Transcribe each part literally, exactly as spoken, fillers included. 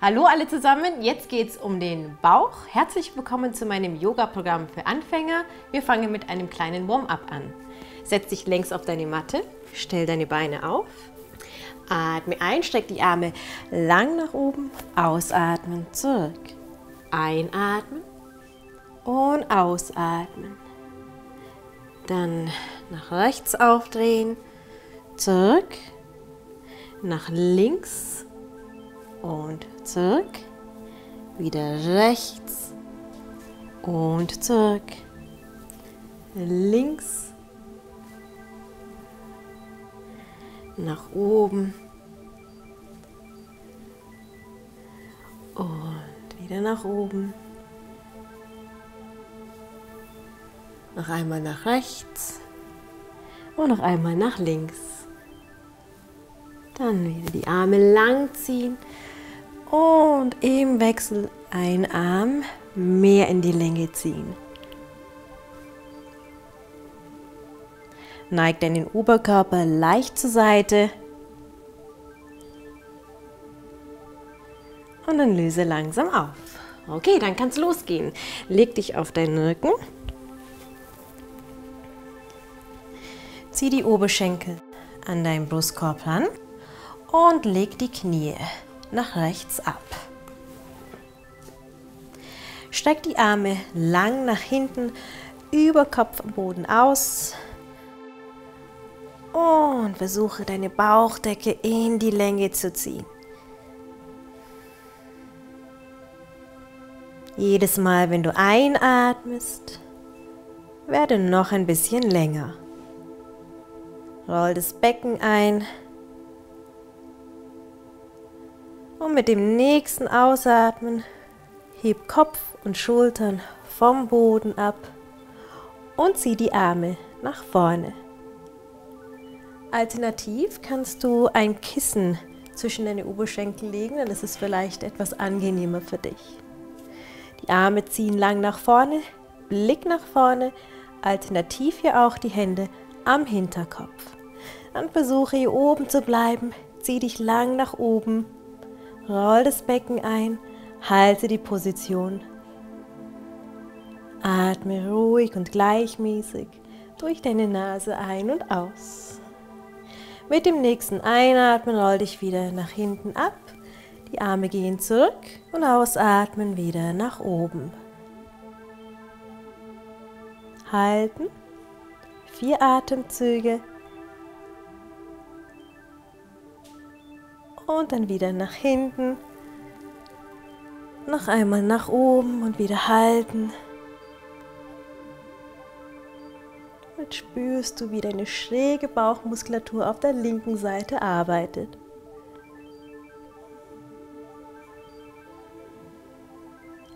Hallo alle zusammen, jetzt geht es um den Bauch. Herzlich willkommen zu meinem Yoga-Programm für Anfänger. Wir fangen mit einem kleinen Warm-up an. Setz dich längs auf deine Matte, stell deine Beine auf, atme ein, streck die Arme lang nach oben, ausatmen, zurück, einatmen und ausatmen. Dann nach rechts aufdrehen, zurück, nach links und zurück, wieder rechts und zurück, links, nach oben und wieder nach oben, noch einmal nach rechts und noch einmal nach links. Dann wieder die Arme lang ziehen und im Wechsel einen Arm mehr in die Länge ziehen. Neig deinen Oberkörper leicht zur Seite und dann löse langsam auf. Okay, dann kann's losgehen. Leg dich auf deinen Rücken. Zieh die Oberschenkel an deinen Brustkorb ran. Und leg die Knie nach rechts ab. Streck die Arme lang nach hinten über Kopfboden aus. Und versuche deine Bauchdecke in die Länge zu ziehen. Jedes Mal, wenn du einatmest, werde noch ein bisschen länger. Roll das Becken ein. Und mit dem nächsten Ausatmen heb Kopf und Schultern vom Boden ab und zieh die Arme nach vorne. Alternativ kannst du ein Kissen zwischen deine Oberschenkel legen, dann ist es vielleicht etwas angenehmer für dich. Die Arme ziehen lang nach vorne, Blick nach vorne, alternativ hier auch die Hände am Hinterkopf. Dann versuche hier oben zu bleiben, zieh dich lang nach oben. Roll das Becken ein, halte die Position. Atme ruhig und gleichmäßig durch deine Nase ein und aus. Mit dem nächsten Einatmen roll dich wieder nach hinten ab, die Arme gehen zurück und ausatmen wieder nach oben. Halten, vier Atemzüge. Und dann wieder nach hinten, noch einmal nach oben und wieder halten. Jetzt spürst du, wie deine schräge Bauchmuskulatur auf der linken Seite arbeitet.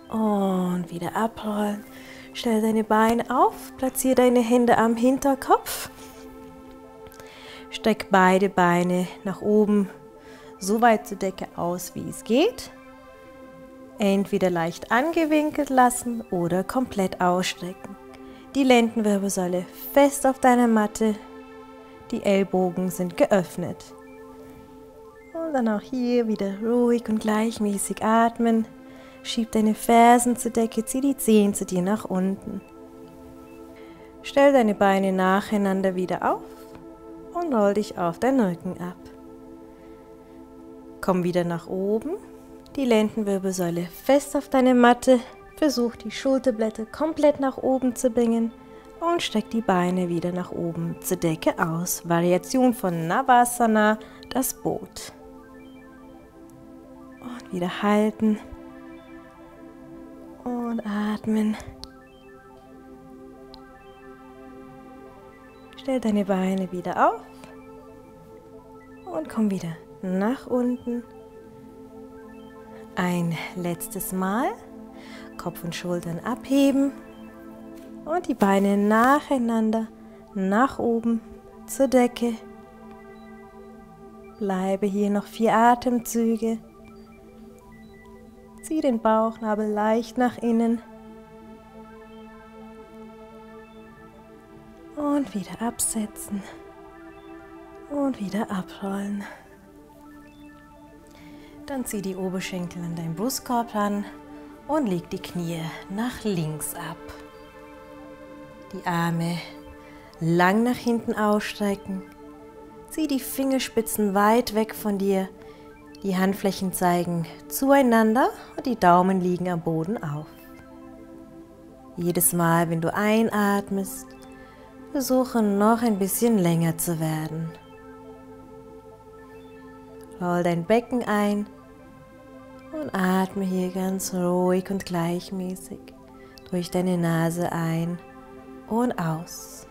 Und wieder abrollen. Stell deine Beine auf, platziere deine Hände am Hinterkopf. Streck beide Beine nach oben. So weit zur Decke aus, wie es geht. Entweder leicht angewinkelt lassen oder komplett ausstrecken. Die Lendenwirbelsäule fest auf deiner Matte. Die Ellbogen sind geöffnet. Und dann auch hier wieder ruhig und gleichmäßig atmen. Schieb deine Fersen zur Decke, zieh die Zehen zu dir nach unten. Stell deine Beine nacheinander wieder auf und roll dich auf deinen Rücken ab. Komm wieder nach oben, die Lendenwirbelsäule fest auf deine Matte, versuch die Schulterblätter komplett nach oben zu bringen und streck die Beine wieder nach oben zur Decke aus. Variation von Navasana, das Boot. Und wieder halten und atmen. Stell deine Beine wieder auf und komm wieder nach unten. Ein letztes Mal Kopf und Schultern abheben und die Beine nacheinander nach oben zur Decke. Bleibe hier noch vier Atemzüge. Zieh den Bauchnabel leicht nach innen und wieder absetzen und wieder abrollen. Dann zieh die Oberschenkel an deinen Brustkorb ran und leg die Knie nach links ab. Die Arme lang nach hinten ausstrecken. Zieh die Fingerspitzen weit weg von dir. Die Handflächen zeigen zueinander und die Daumen liegen am Boden auf. Jedes Mal, wenn du einatmest, versuche noch ein bisschen länger zu werden. Roll dein Becken ein und atme hier ganz ruhig und gleichmäßig durch deine Nase ein und aus.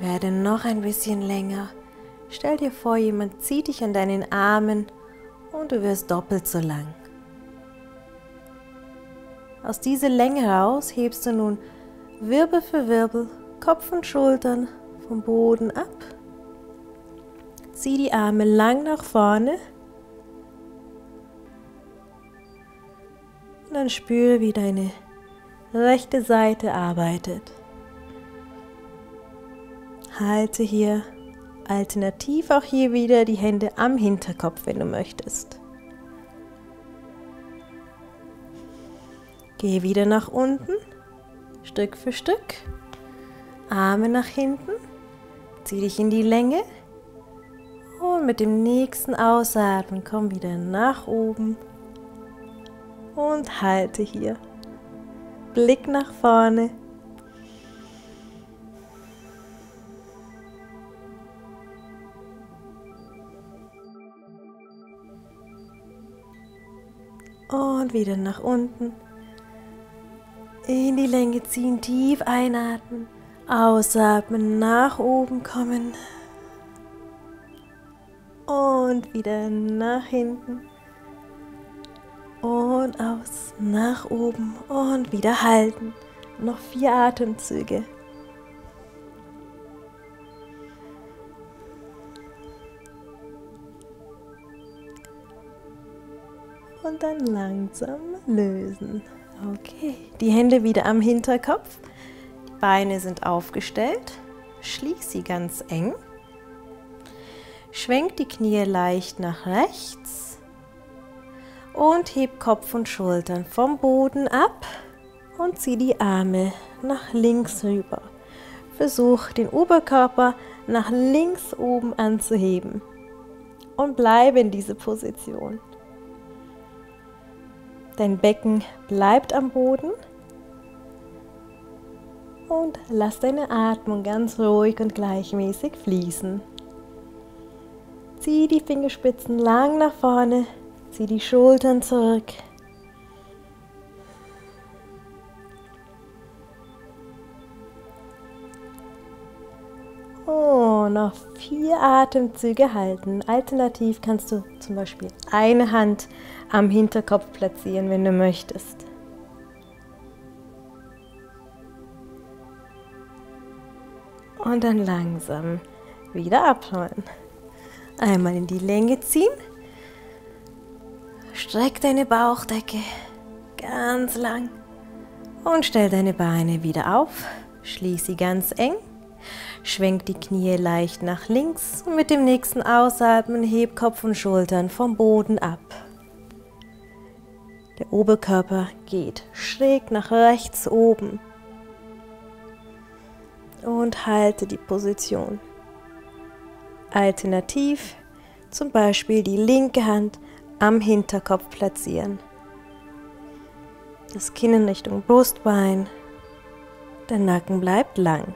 Werde noch ein bisschen länger. Stell dir vor, jemand zieht dich an deinen Armen und du wirst doppelt so lang. Aus dieser Länge heraus hebst du nun Wirbel für Wirbel, Kopf und Schultern vom Boden ab. Zieh die Arme lang nach vorne. Und dann spüre, wie deine rechte Seite arbeitet. Halte hier alternativ auch hier wieder die Hände am Hinterkopf, wenn du möchtest. Gehe wieder nach unten, Stück für Stück, Arme nach hinten, zieh dich in die Länge und mit dem nächsten Ausatmen komm wieder nach oben und halte hier. Blick nach vorne. Und wieder nach unten. In die Länge ziehen, tief einatmen, ausatmen, nach oben kommen und wieder nach hinten und aus, nach oben und wieder halten. Noch vier Atemzüge. Und dann langsam lösen. Okay, die Hände wieder am Hinterkopf, die Beine sind aufgestellt, schließ sie ganz eng, schwenk die Knie leicht nach rechts und heb Kopf und Schultern vom Boden ab und zieh die Arme nach links rüber. Versuch den Oberkörper nach links oben anzuheben und bleibe in dieser Position. Dein Becken bleibt am Boden und lass deine Atmung ganz ruhig und gleichmäßig fließen. Zieh die Fingerspitzen lang nach vorne, zieh die Schultern zurück. Und noch vier Atemzüge halten. Alternativ kannst du zum Beispiel eine Hand am Hinterkopf platzieren, wenn du möchtest. Und dann langsam wieder abrollen. Einmal in die Länge ziehen. Streck deine Bauchdecke ganz lang und stell deine Beine wieder auf. Schließ sie ganz eng. Schwenk die Knie leicht nach links und mit dem nächsten Ausatmen heb Kopf und Schultern vom Boden ab. Der Oberkörper geht schräg nach rechts oben und halte die Position. Alternativ zum Beispiel die linke Hand am Hinterkopf platzieren. Das Kinn in Richtung Brustbein, der Nacken bleibt lang.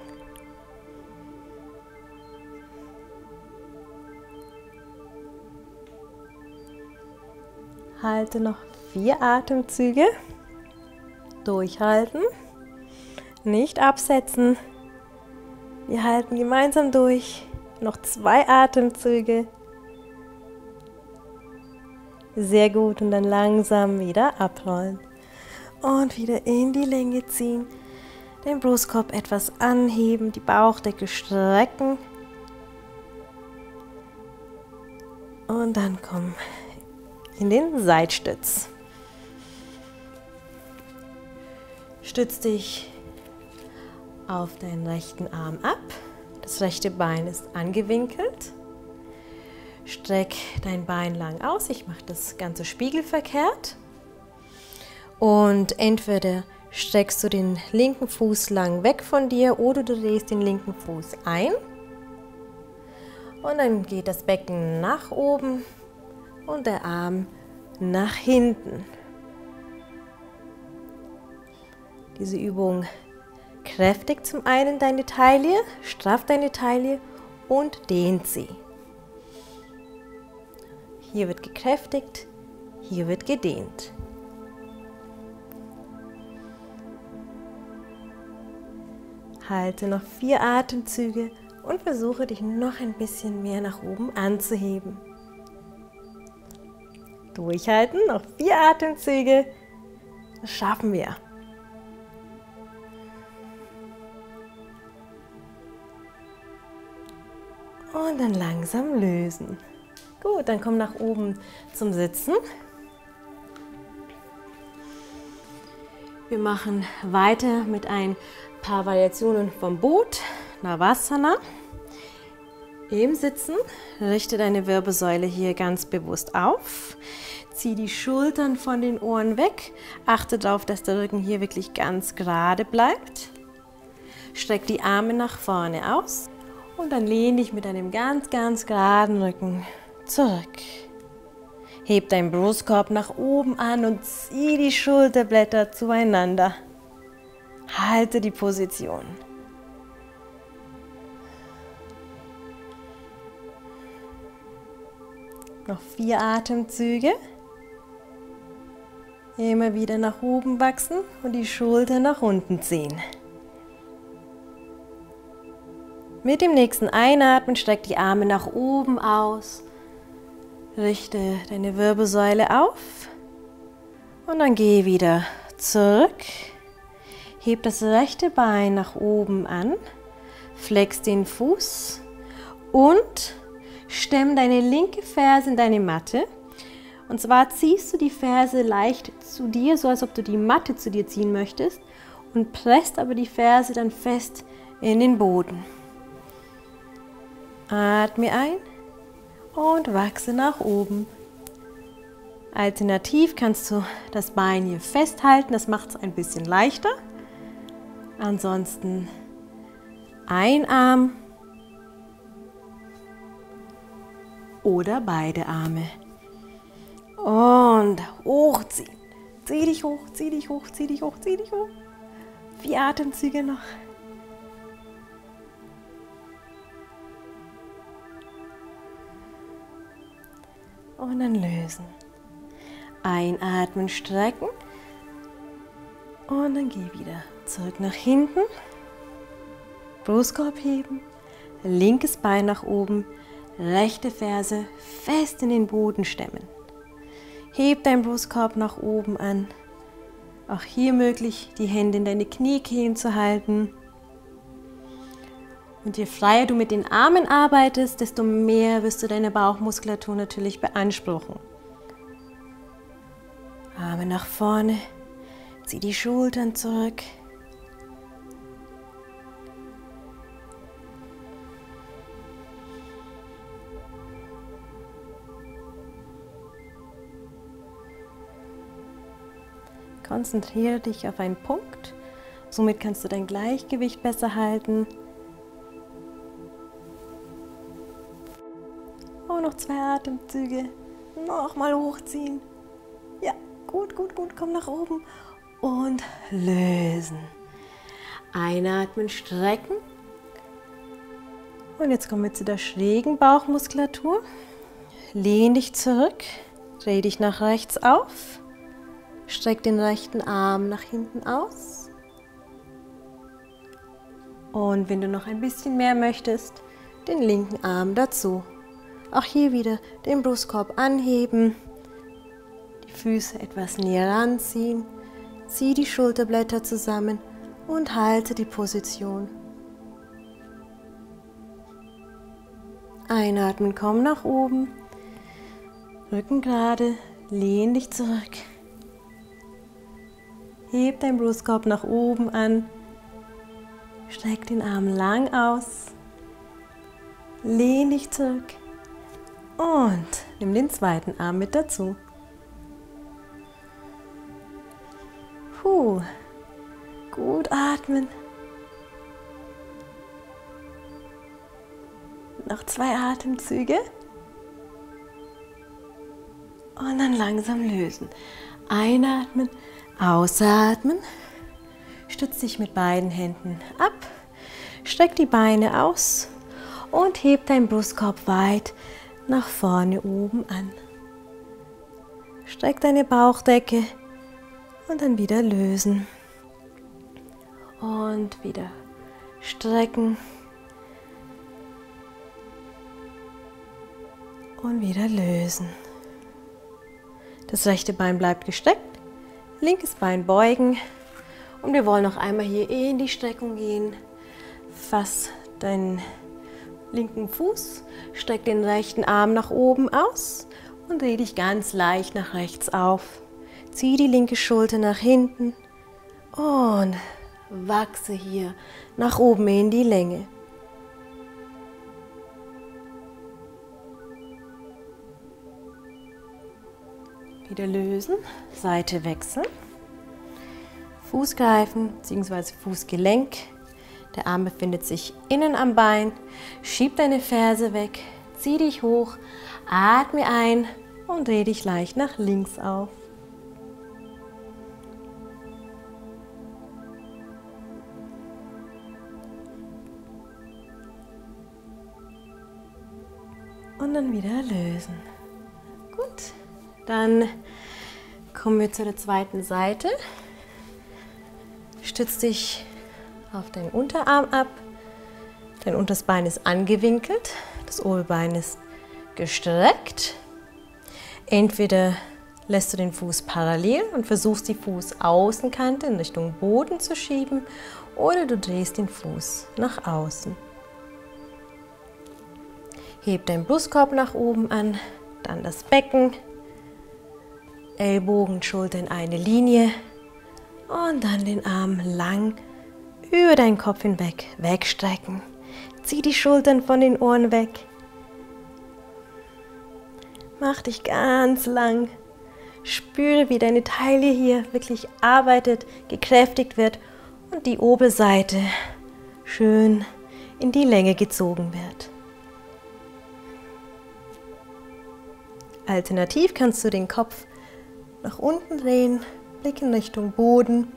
Halte noch vier Atemzüge, durchhalten, nicht absetzen, wir halten gemeinsam durch, noch zwei Atemzüge, sehr gut und dann langsam wieder abrollen und wieder in die Länge ziehen, den Brustkorb etwas anheben, die Bauchdecke strecken und dann kommen in den Seitstütz. Stütz dich auf deinen rechten Arm ab. Das rechte Bein ist angewinkelt. Streck dein Bein lang aus. Ich mache das Ganze spiegelverkehrt. Und entweder streckst du den linken Fuß lang weg von dir oder du drehst den linken Fuß ein. Und dann geht das Becken nach oben und der Arm nach hinten. Diese Übung kräftigt zum einen deine Taille, strafft deine Taille und dehnt sie. Hier wird gekräftigt, hier wird gedehnt. Halte noch vier Atemzüge und versuche dich noch ein bisschen mehr nach oben anzuheben. Durchhalten, noch vier Atemzüge, das schaffen wir. Und dann langsam lösen. Gut, dann komm nach oben zum Sitzen. Wir machen weiter mit ein paar Variationen vom Boot, Navasana. Im Sitzen richte deine Wirbelsäule hier ganz bewusst auf. Zieh die Schultern von den Ohren weg. Achte darauf, dass der Rücken hier wirklich ganz gerade bleibt. Streck die Arme nach vorne aus. Und dann lehn dich mit einem ganz, ganz geraden Rücken zurück. Heb deinen Brustkorb nach oben an und zieh die Schulterblätter zueinander. Halte die Position. Noch vier Atemzüge. Immer wieder nach oben wachsen und die Schulter nach unten ziehen. Mit dem nächsten Einatmen streck die Arme nach oben aus, richte deine Wirbelsäule auf und dann geh wieder zurück. Heb das rechte Bein nach oben an, flex den Fuß und stemm deine linke Ferse in deine Matte. Und zwar ziehst du die Ferse leicht zu dir, so als ob du die Matte zu dir ziehen möchtest und presst aber die Ferse dann fest in den Boden. Atme ein und wachse nach oben. Alternativ kannst du das Bein hier festhalten, das macht es ein bisschen leichter. Ansonsten ein Arm oder beide Arme. Und hochziehen. Zieh dich hoch, zieh dich hoch, zieh dich hoch, zieh dich hoch. Vier Atemzüge noch. Und dann lösen. Einatmen, strecken. Und dann geh wieder zurück nach hinten. Brustkorb heben. Linkes Bein nach oben. Rechte Ferse fest in den Boden stemmen. Heb deinen Brustkorb nach oben an. Auch hier möglich, die Hände in deine Kniekehlen zu halten. Und je freier du mit den Armen arbeitest, desto mehr wirst du deine Bauchmuskulatur natürlich beanspruchen. Arme nach vorne, zieh die Schultern zurück. Konzentriere dich auf einen Punkt, somit kannst du dein Gleichgewicht besser halten. Noch zwei Atemzüge, nochmal hochziehen. Ja, gut, gut, gut, komm nach oben und lösen. Einatmen, strecken. Und jetzt kommen wir zu der schrägen Bauchmuskulatur. Lehn dich zurück, dreh dich nach rechts auf, streck den rechten Arm nach hinten aus. Und wenn du noch ein bisschen mehr möchtest, den linken Arm dazu. Auch hier wieder den Brustkorb anheben, die Füße etwas näher ranziehen, zieh die Schulterblätter zusammen und halte die Position. Einatmen, komm nach oben, Rücken gerade, lehn dich zurück. Heb deinen Brustkorb nach oben an, streck den Arm lang aus, lehn dich zurück. Und nimm den zweiten Arm mit dazu. Puh, gut atmen. Noch zwei Atemzüge. Und dann langsam lösen. Einatmen, ausatmen. Stütz dich mit beiden Händen ab. Streck die Beine aus und heb deinen Brustkorb weit nach vorne oben an. Streck deine Bauchdecke und dann wieder lösen. Und wieder strecken. Und wieder lösen. Das rechte Bein bleibt gestreckt, linkes Bein beugen und wir wollen noch einmal hier in die Streckung gehen. Fass deinen linken Fuß, streck den rechten Arm nach oben aus und dreh dich ganz leicht nach rechts auf. Zieh die linke Schulter nach hinten und wachse hier nach oben in die Länge. Wieder lösen, Seite wechseln, Fuß greifen bzw. Fußgelenk, der Arm befindet sich innen am Bein, schieb deine Ferse weg, zieh dich hoch, atme ein und dreh dich leicht nach links auf. Und dann wieder lösen. Gut. Dann kommen wir zu der zweiten Seite. Stütz dich auf deinen Unterarm ab. Dein unteres Bein ist angewinkelt, das obere Bein ist gestreckt. Entweder lässt du den Fuß parallel und versuchst die Fußaußenkante in Richtung Boden zu schieben oder du drehst den Fuß nach außen. Heb deinen Brustkorb nach oben an, dann das Becken. Ellbogen, Schulter in eine Linie und dann den Arm lang über deinen Kopf hinweg wegstrecken. Zieh die Schultern von den Ohren weg. Mach dich ganz lang. Spüre, wie deine Taille hier wirklich arbeitet, gekräftigt wird und die obere Seite schön in die Länge gezogen wird. Alternativ kannst du den Kopf nach unten drehen, Blick in Richtung Boden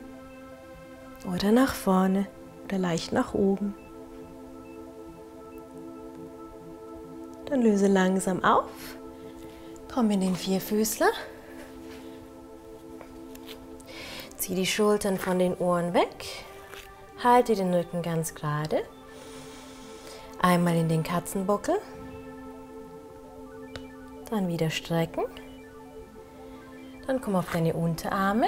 oder nach vorne oder leicht nach oben. Dann löse langsam auf, komm in den Vierfüßler, zieh die Schultern von den Ohren weg, halte den Rücken ganz gerade, einmal in den Katzenbuckel, dann wieder strecken. Dann komm auf deine Unterarme,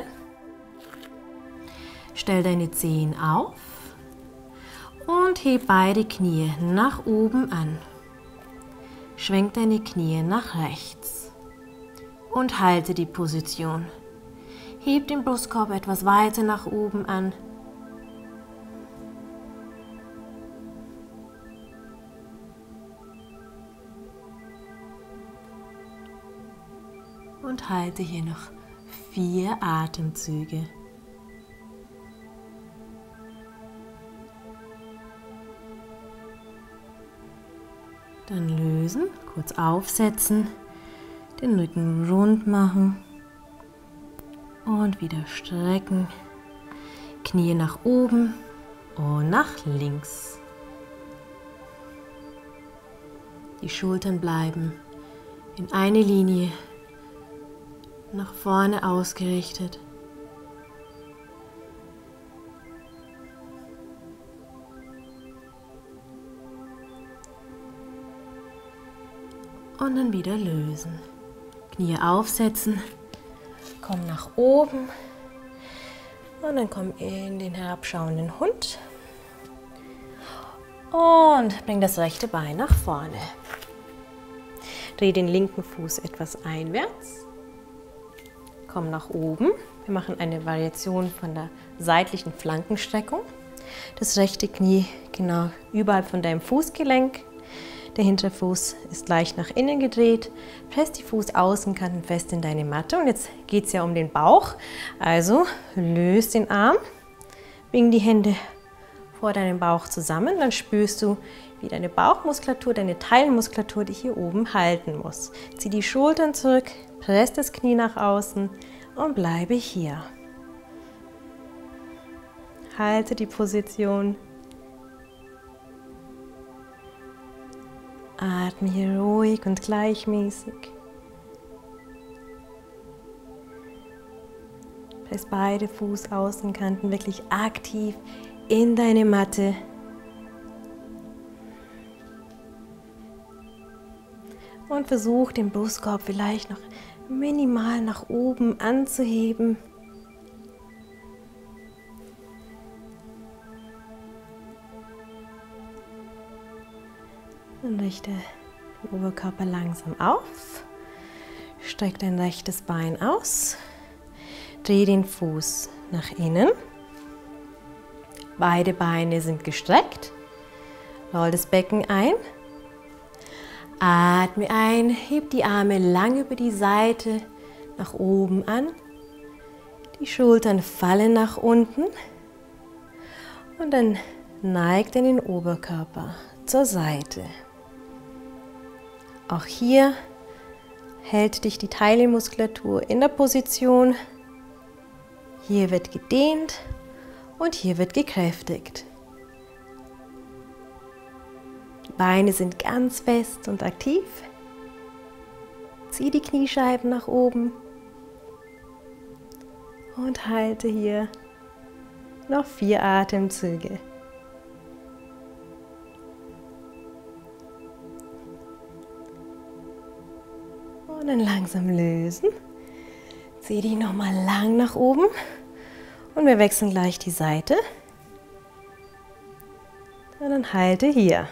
stell deine Zehen auf und heb beide Knie nach oben an. Schwenk deine Knie nach rechts und halte die Position. Heb den Brustkorb etwas weiter nach oben an. Und halte hier noch vier Atemzüge. Dann lösen, kurz aufsetzen, den Rücken rund machen und wieder strecken. Knie nach oben und nach links. Die Schultern bleiben in eine Linie. Nach vorne ausgerichtet. Und dann wieder lösen. Knie aufsetzen, komm nach oben und dann komm in den herabschauenden Hund und bring das rechte Bein nach vorne. Dreh den linken Fuß etwas einwärts. Komm nach oben. Wir machen eine Variation von der seitlichen Flankenstreckung. Das rechte Knie genau überhalb von deinem Fußgelenk. Der Hinterfuß ist leicht nach innen gedreht. Presst die Fußaußenkanten fest in deine Matte. Und jetzt geht es ja um den Bauch. Also löst den Arm, biegen die Hände vor deinem Bauch zusammen. Dann spürst du, wie deine Bauchmuskulatur, deine Teilmuskulatur dich hier oben halten muss. Zieh die Schultern zurück, press das Knie nach außen und bleibe hier. Halte die Position. Atme hier ruhig und gleichmäßig. Press beide Fußaußenkanten wirklich aktiv in deine Matte. Und versuch den Brustkorb vielleicht noch minimal nach oben anzuheben. Und richte den Oberkörper langsam auf, streck dein rechtes Bein aus, dreh den Fuß nach innen, beide Beine sind gestreckt, roll das Becken ein, atme ein, heb die Arme lang über die Seite nach oben an, die Schultern fallen nach unten und dann neig den Oberkörper zur Seite. Auch hier hält dich die Teilmuskulatur in der Position. Hier wird gedehnt und hier wird gekräftigt. Die Beine sind ganz fest und aktiv. Zieh die Kniescheiben nach oben und halte hier noch vier Atemzüge. Und dann langsam lösen. Zieh dich nochmal lang nach oben und wir wechseln gleich die Seite. Und dann halte hier.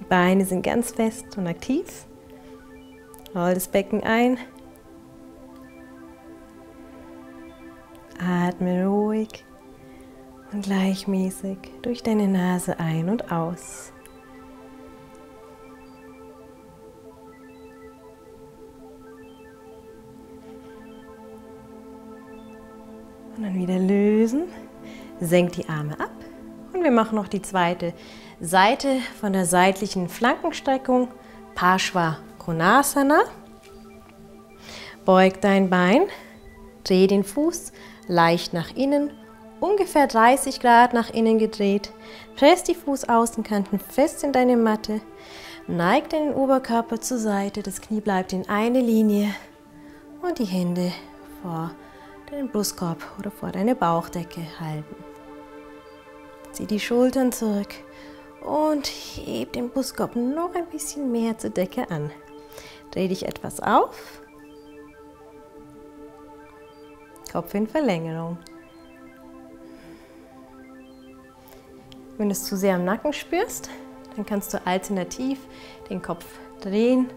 Die Beine sind ganz fest und aktiv. Roll das Becken ein. Atme ruhig und gleichmäßig durch deine Nase ein und aus. Und dann wieder lösen, senk die Arme ab und wir machen noch die zweite Seite von der seitlichen Flankenstreckung, Parswa Konasana. Beug dein Bein, dreh den Fuß leicht nach innen, ungefähr dreißig Grad nach innen gedreht, press die Fußaußenkanten fest in deine Matte, neig deinen Oberkörper zur Seite, das Knie bleibt in eine Linie und die Hände vor den Brustkorb oder vor deine Bauchdecke halten. Zieh die Schultern zurück und heb den Brustkorb noch ein bisschen mehr zur Decke an. Dreh dich etwas auf. Kopf in Verlängerung. Wenn du es zu sehr am Nacken spürst, dann kannst du alternativ den Kopf drehen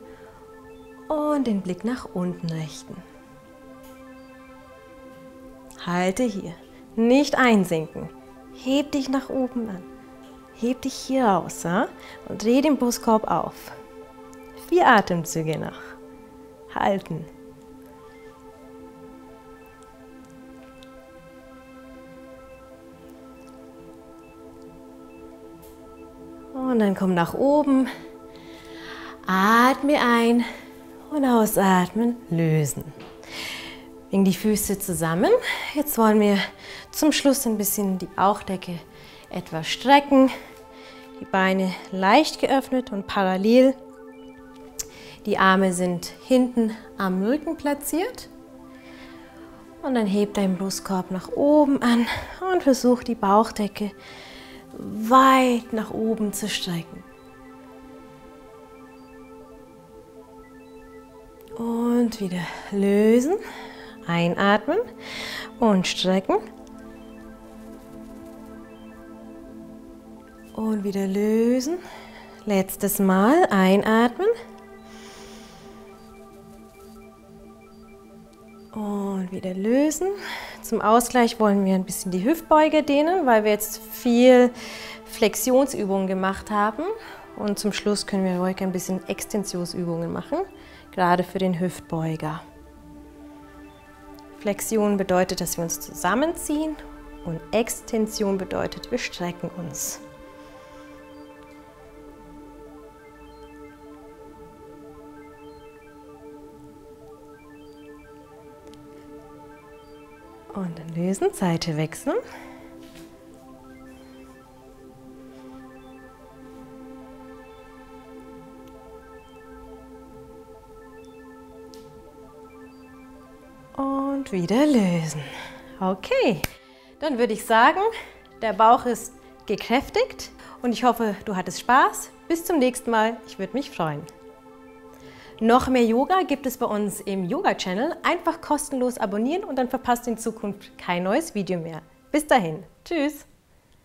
und den Blick nach unten richten. Halte hier, nicht einsinken, heb dich nach oben an, heb dich hier raus, ja? Und dreh den Brustkorb auf. Vier Atemzüge noch, halten. Und dann komm nach oben, atme ein und ausatmen, lösen. Bring die Füße zusammen. Jetzt wollen wir zum Schluss ein bisschen die Bauchdecke etwas strecken. Die Beine leicht geöffnet und parallel. Die Arme sind hinten am Rücken platziert. Und dann heb deinen Brustkorb nach oben an und versuch die Bauchdecke weit nach oben zu strecken. Und wieder lösen. Einatmen und strecken und wieder lösen. Letztes Mal einatmen und wieder lösen. Zum Ausgleich wollen wir ein bisschen die Hüftbeuge dehnen, weil wir jetzt viel Flexionsübungen gemacht haben. Und zum Schluss können wir ruhig ein bisschen Extensionsübungen machen, gerade für den Hüftbeuger. Flexion bedeutet, dass wir uns zusammenziehen und Extension bedeutet, wir strecken uns. Und dann lösen, Seite wechseln. Und wieder lösen. Okay, dann würde ich sagen, der Bauch ist gekräftigt und ich hoffe, du hattest Spaß. Bis zum nächsten Mal, ich würde mich freuen. Noch mehr Yoga gibt es bei uns im Yoga-Channel. Einfach kostenlos abonnieren und dann verpasst in Zukunft kein neues Video mehr. Bis dahin, tschüss!